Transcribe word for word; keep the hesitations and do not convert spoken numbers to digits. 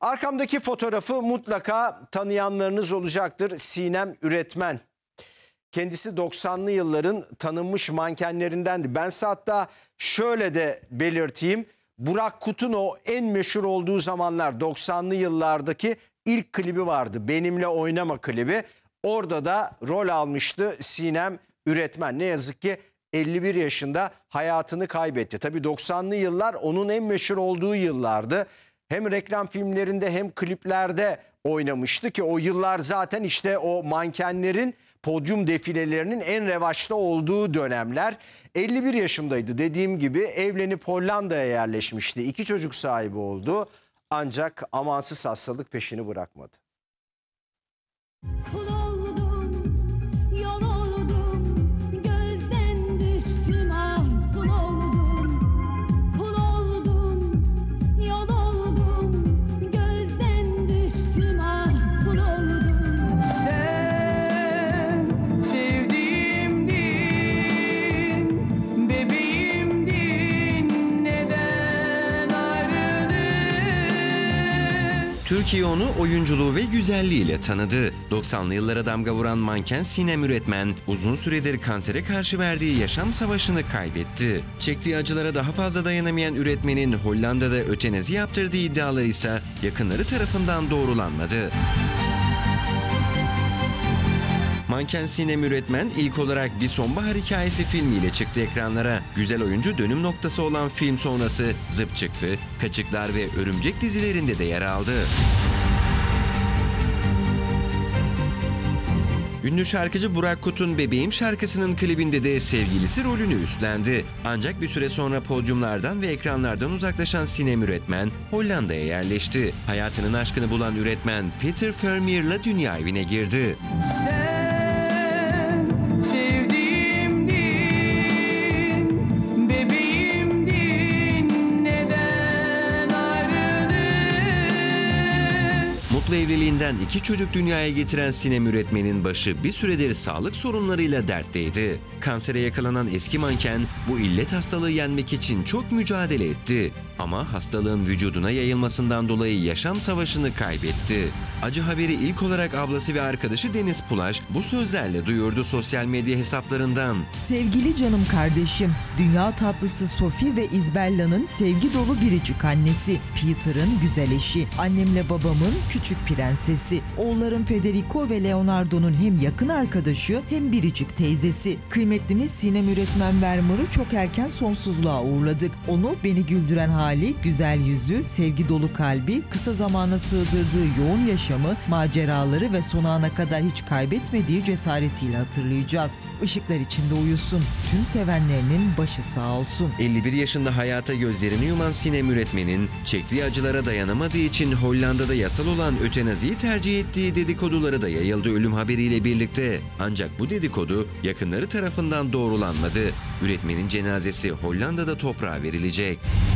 Arkamdaki fotoğrafı mutlaka tanıyanlarınız olacaktır. Sinem Üretmen. Kendisi doksanlı yılların tanınmış mankenlerindendi. Ben size hatta şöyle de belirteyim. Burak Kut'un o en meşhur olduğu zamanlar doksanlı yıllardaki ilk klibi vardı. Benimle Oynama klibi. Orada da rol almıştı Sinem Üretmen. Ne yazık ki elli bir yaşında hayatını kaybetti. Tabii doksanlı yıllar onun en meşhur olduğu yıllardı. Hem reklam filmlerinde hem kliplerde oynamıştı ki o yıllar zaten işte o mankenlerin podyum defilelerinin en revaçta olduğu dönemler. elli bir yaşındaydı dediğim gibi, evlenip Hollanda'ya yerleşmişti. İki çocuk sahibi oldu ancak amansız hastalık peşini bırakmadı. Kul oldum, yol oldum, gözden düştüm ah kul oldum. Kul oldum, yol oldum, gözden düştüm ah kul oldum. Sen sevdiğimdin, bebeğimdin, neden ayrıldın? Türkiye onu oyunculuğu ve güzelliğiyle tanıdı. doksanlı yıllara damga vuran manken Sinem Üretmen uzun süredir kansere karşı verdiği yaşam savaşını kaybetti. Çektiği acılara daha fazla dayanamayan Üretmen'in Hollanda'da ötenezi yaptırdığı iddiaları ise yakınları tarafından doğrulanmadı. Manken Sinem Üretmen ilk olarak Bir Sonbahar Hikayesi filmiyle çıktı ekranlara. Güzel oyuncu dönüm noktası olan film sonrası Zıp Çıktı, Kaçıklar ve Örümcek dizilerinde de yer aldı. Ünlü şarkıcı Burak Kut'un Bebeğim şarkısının klibinde de sevgilisi rolünü üstlendi. Ancak bir süre sonra podyumlardan ve ekranlardan uzaklaşan Sinem Üretmen Hollanda'ya yerleşti. Hayatının aşkını bulan Üretmen Peter Vermeer'la dünya evine girdi. Sen sevdiğimdin, bebeğimdin, neden ayrıldın? Mutlu evliliğinden iki çocuk dünyaya getiren Sinem Üretmen'in başı bir süredir sağlık sorunlarıyla dertteydi. Kansere yakalanan eski manken bu illet hastalığı yenmek için çok mücadele etti. Ama hastalığın vücuduna yayılmasından dolayı yaşam savaşını kaybetti. Acı haberi ilk olarak ablası ve arkadaşı Deniz Pulaş bu sözlerle duyurdu sosyal medya hesaplarından. Sevgili canım kardeşim, dünya tatlısı Sofie ve İzbella'nın sevgi dolu biricik annesi, Peter'ın güzel eşi, annemle babamın küçük prensesi, oğullarım Federico ve Leonardo'nun hem yakın arkadaşı hem biricik teyzesi. Kıymetlimiz Sinem Üretmen Vermeer'ı çok erken sonsuzluğa uğurladık. Onu beni güldüren hali, güzel yüzü, sevgi dolu kalbi, kısa zamana sığdırdığı yoğun yaşamı, maceraları ve son ana kadar hiç kaybetmediği cesaretiyle hatırlayacağız. Işıklar içinde uyusun, tüm sevenlerinin başı sağ olsun. elli bir yaşında hayata gözlerini yuman Sinem Üretmen'in çektiği acılara dayanamadığı için Hollanda'da yasal olan ötenaziyi tercih ettiği dedikoduları da yayıldı ölüm haberiyle birlikte. Ancak bu dedikodu yakınları tarafından doğrulanmadı. Üretmen'in cenazesi Hollanda'da toprağa verilecek.